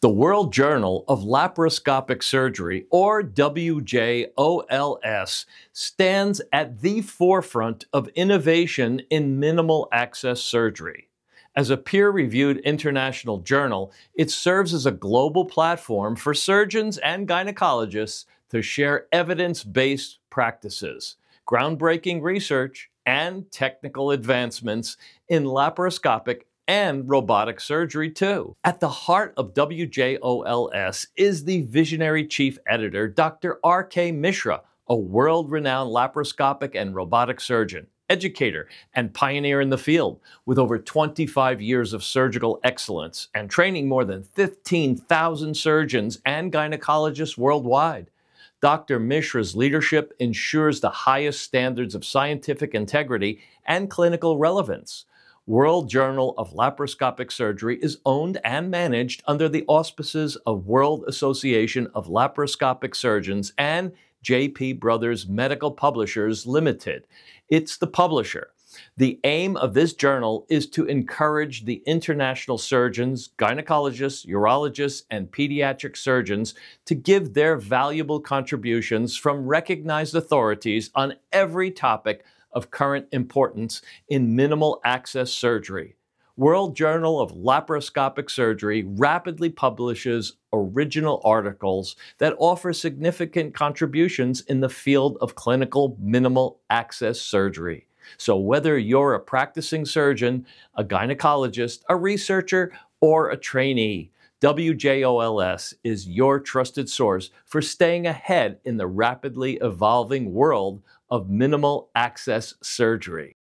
The World Journal of Laparoscopic Surgery, or WJOLS, stands at the forefront of innovation in minimal access surgery. As a peer-reviewed international journal, it serves as a global platform for surgeons and gynecologists to share evidence-based practices, groundbreaking research, and technical advancements in laparoscopic and robotic surgery too. At the heart of WJOLS is the visionary chief editor, Dr. R.K. Mishra, a world-renowned laparoscopic and robotic surgeon, educator, and pioneer in the field, with over 25 years of surgical excellence and training more than 15,000 surgeons and gynecologists worldwide. Dr. Mishra's leadership ensures the highest standards of scientific integrity and clinical relevance. World Journal of Laparoscopic Surgery is owned and managed under the auspices of World Association of Laparoscopic Surgeons and JP Brothers Medical Publishers Limited. It's the publisher. The aim of this journal is to encourage the international surgeons, gynecologists, urologists, and pediatric surgeons to give their valuable contributions from recognized authorities on every topic of current importance in minimal access surgery. World Journal of Laparoscopic Surgery rapidly publishes original articles that offer significant contributions in the field of clinical minimal access surgery. So whether you're a practicing surgeon, a gynecologist, a researcher, or a trainee, WJOLS is your trusted source for staying ahead in the rapidly evolving world of minimal access surgery.